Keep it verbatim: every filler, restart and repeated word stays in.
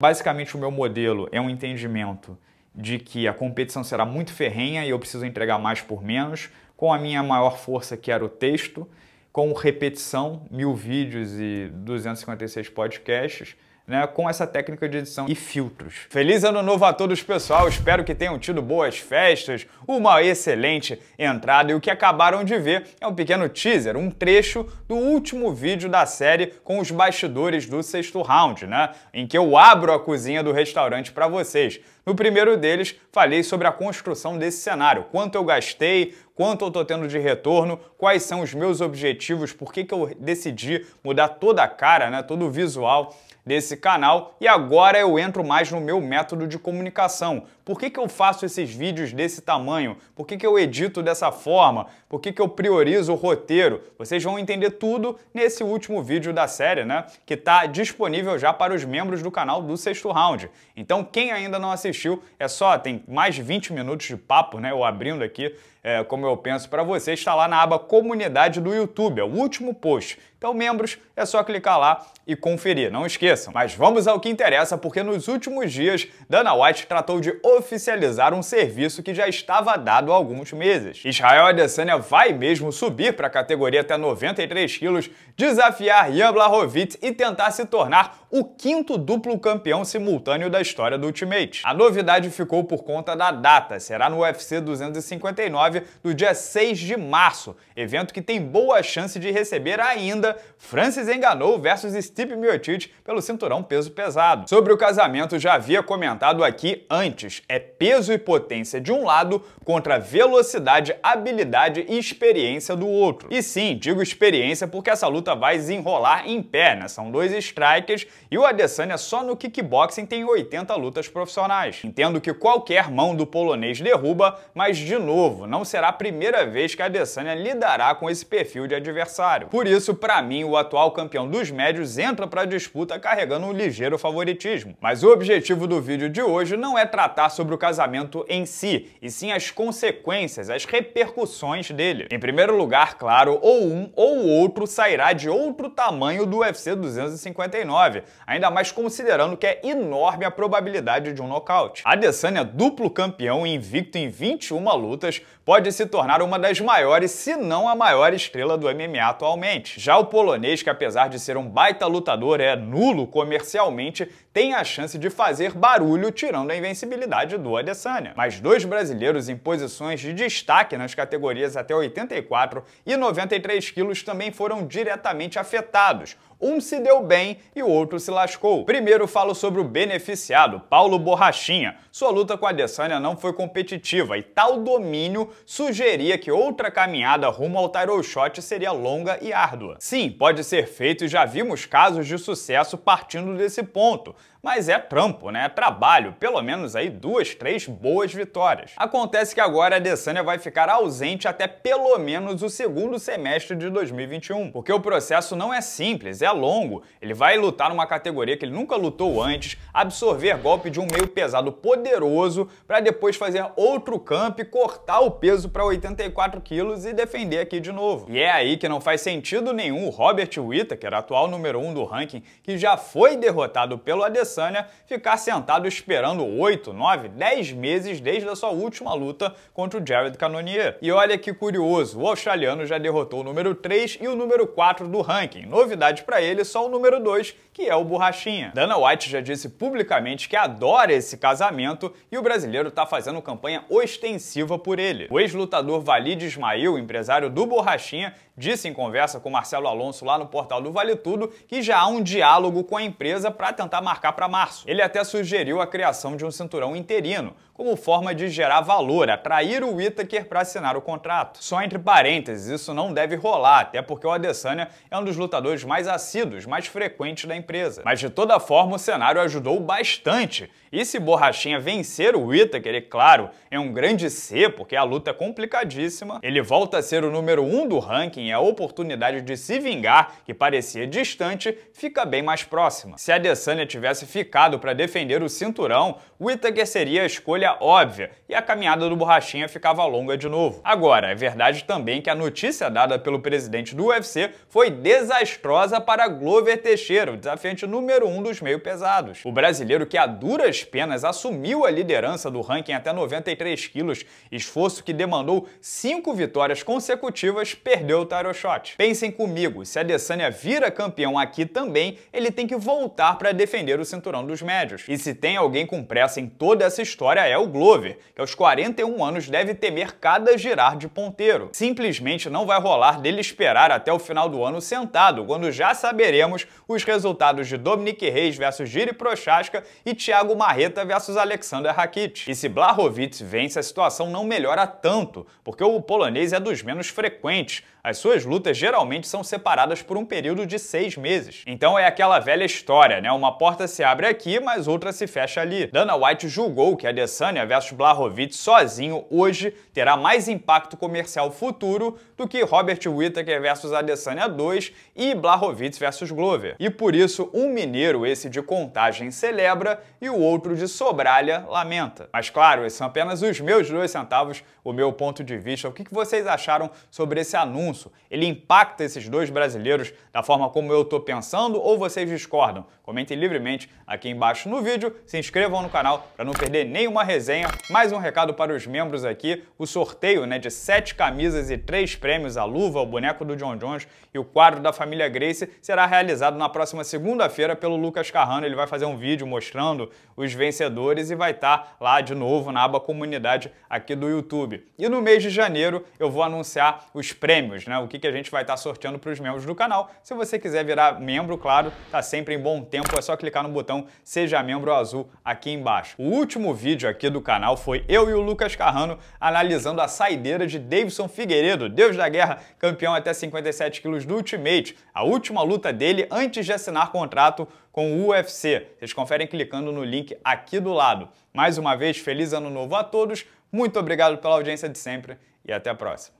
Basicamente, o meu modelo é um entendimento de que a competição será muito ferrenha e eu preciso entregar mais por menos. Com a minha maior força, que era o texto, com repetição, mil vídeos e duzentos e cinquenta e seis podcasts, né, com essa técnica de edição e filtros. Feliz Ano Novo a todos, pessoal! Espero que tenham tido boas festas, uma excelente entrada, e o que acabaram de ver é um pequeno teaser, um trecho do último vídeo da série com os bastidores do Sexto Round, né, em que eu abro a cozinha do restaurante para vocês. No primeiro deles, falei sobre a construção desse cenário, quanto eu gastei, quanto eu estou tendo de retorno, quais são os meus objetivos, por que que eu decidi mudar toda a cara, né, todo o visual desse canal, e agora eu entro mais no meu método de comunicação. Por que que eu faço esses vídeos desse tamanho? Por que que eu edito dessa forma? Por que que eu priorizo o roteiro? Vocês vão entender tudo nesse último vídeo da série, né? Que está disponível já para os membros do canal do Sexto Round. Então, quem ainda não assistiu, é só, tem mais de vinte minutos de papo, né? Eu abrindo aqui, é, como eu penso para vocês, está lá na aba Comunidade do YouTube, é o último post. Então, membros, é só clicar lá e conferir, não esqueçam. Mas vamos ao que interessa, porque nos últimos dias, Dana White tratou de oficializar um serviço que já estava dado há alguns meses. Israel Adesanya vai mesmo subir para a categoria até noventa e três quilos, desafiar Jan Blachowicz e tentar se tornar o quinto duplo campeão simultâneo da história do Ultimate. A novidade ficou por conta da data, será no UFC duzentos e cinquenta e nove, do dia seis de março, evento que tem boa chance de receber ainda Francis Ngannou versus Stipe Miocic pelo cinturão peso pesado. Sobre o casamento, já havia comentado aqui antes. É peso e potência de um lado contra velocidade, habilidade e experiência do outro. E sim, digo experiência porque essa luta vai desenrolar em perna. São dois strikers e o Adesanya só no kickboxing tem oitenta lutas profissionais. Entendo que qualquer mão do polonês derruba, mas de novo, não será a primeira vez que Adesanya lidará com esse perfil de adversário. Por isso, pra Para mim, o atual campeão dos médios entra para a disputa carregando um ligeiro favoritismo. Mas o objetivo do vídeo de hoje não é tratar sobre o casamento em si, e sim as consequências, as repercussões dele. Em primeiro lugar, claro, ou um ou outro sairá de outro tamanho do UFC duzentos e cinquenta e nove, ainda mais considerando que é enorme a probabilidade de um nocaute. Adesanya, duplo campeão e invicto em vinte e uma lutas, pode se tornar uma das maiores, se não a maior estrela do M M A atualmente. Já o polonês, que apesar de ser um baita lutador, é nulo comercialmente, tem a chance de fazer barulho tirando a invencibilidade do Adesanya. Mas dois brasileiros em posições de destaque nas categorias até oitenta e quatro e noventa e três quilos também foram diretamente afetados. Um se deu bem e o outro se lascou. Primeiro falo sobre o beneficiado, Paulo Borrachinha. Sua luta com Adesanya não foi competitiva e tal domínio sugeria que outra caminhada rumo ao title shot seria longa e árdua. Sim, pode ser feito e já vimos casos de sucesso partindo desse ponto. Mas é trampo, né? É trabalho. Pelo menos aí duas, três boas vitórias. Acontece que agora a Adesanya vai ficar ausente até pelo menos o segundo semestre de dois mil e vinte e um. Porque o processo não é simples, é longo. Ele vai lutar numa categoria que ele nunca lutou antes, absorver golpe de um meio pesado poderoso, para depois fazer outro camp, cortar o peso para oitenta e quatro quilos e defender aqui de novo. E é aí que não faz sentido nenhum o Robert Whittaker, atual número um do ranking, que já foi derrotado pelo Adesanya, ficar sentado esperando oito, nove, dez meses desde a sua última luta contra o Jared Cannonier. E olha que curioso, o australiano já derrotou o número três e o número quatro do ranking. Novidade para ele, só o número dois, que é o Borrachinha. Dana White já disse publicamente que adora esse casamento e o brasileiro tá fazendo campanha ostensiva por ele. O ex-lutador Valid Ismail, empresário do Borrachinha, disse em conversa com Marcelo Alonso lá no portal do Vale Tudo que já há um diálogo com a empresa para tentar marcar para março. Ele até sugeriu a criação de um cinturão interino, como forma de gerar valor, atrair o Whittaker para assinar o contrato. Só entre parênteses, isso não deve rolar, até porque o Adesanya é um dos lutadores mais assíduos, mais frequentes da empresa. Mas de toda forma, o cenário ajudou bastante. E se Borrachinha vencer o Whittaker, e claro, é um grande C, porque a luta é complicadíssima, ele volta a ser o número um do ranking, assim a oportunidade de se vingar, que parecia distante, fica bem mais próxima. Se Adesanya tivesse ficado para defender o cinturão, Whittaker seria a escolha óbvia e a caminhada do Borrachinha ficava longa de novo. Agora, é verdade também que a notícia dada pelo presidente do U F C foi desastrosa para Glover Teixeira, o desafiante número um dos meio pesados. O brasileiro que a duras penas assumiu a liderança do ranking até noventa e três quilos, esforço que demandou cinco vitórias consecutivas, perdeu o title shot. Pensem comigo, se Adesanya vira campeão aqui também, ele tem que voltar para defender o cinturão dos médios. E se tem alguém com pressa em toda essa história é o Glover, que aos quarenta e um anos deve temer cada girar de ponteiro. Simplesmente não vai rolar dele esperar até o final do ano sentado, quando já saberemos os resultados de Dominic Reis versus Jiri Prochaska e Thiago Marreta versus Alexander Rakic. E se Blachowicz vence, a situação não melhora tanto, porque o polonês é dos menos frequentes. As suas lutas geralmente são separadas por um período de seis meses. Então é aquela velha história, né? Uma porta se abre aqui, mas outra se fecha ali. Dana White julgou que Adesanya versus Blachowicz sozinho hoje terá mais impacto comercial futuro do que Robert Whittaker versus Adesanya dois e Blachowicz versus Glover. E por isso um mineiro, esse de Contagem, celebra e o outro de Sobralha lamenta. Mas claro, esses são apenas os meus dois centavos, o meu ponto de vista. O que vocês acharam sobre esse anúncio? Ele impacta esses dois brasileiros da forma como eu tô pensando ou vocês discordam? Comentem livremente aqui embaixo no vídeo, se inscrevam no canal para não perder nenhuma resenha. Mais um recado para os membros aqui, o sorteio, né, de sete camisas e três prêmios, a luva, o boneco do John Jones e o quadro da família Gracie será realizado na próxima segunda-feira pelo Lucas Carrano. Ele vai fazer um vídeo mostrando os vencedores e vai estar lá de novo na aba comunidade aqui do YouTube. E no mês de janeiro eu vou anunciar os prêmios, né? O que, que a gente vai estar sorteando para os membros do canal. Se você quiser virar membro, claro, tá sempre em bom tempo, é só clicar no botão Seja Membro Azul aqui embaixo. O último vídeo aqui do canal foi eu e o Lucas Carrano analisando a saideira de Davidson Figueiredo, Deus da Guerra, campeão até cinquenta e sete quilos do Ultimate, a última luta dele antes de assinar contrato com o U F C. Vocês conferem clicando no link aqui do lado. Mais uma vez, feliz ano novo a todos, muito obrigado pela audiência de sempre e até a próxima.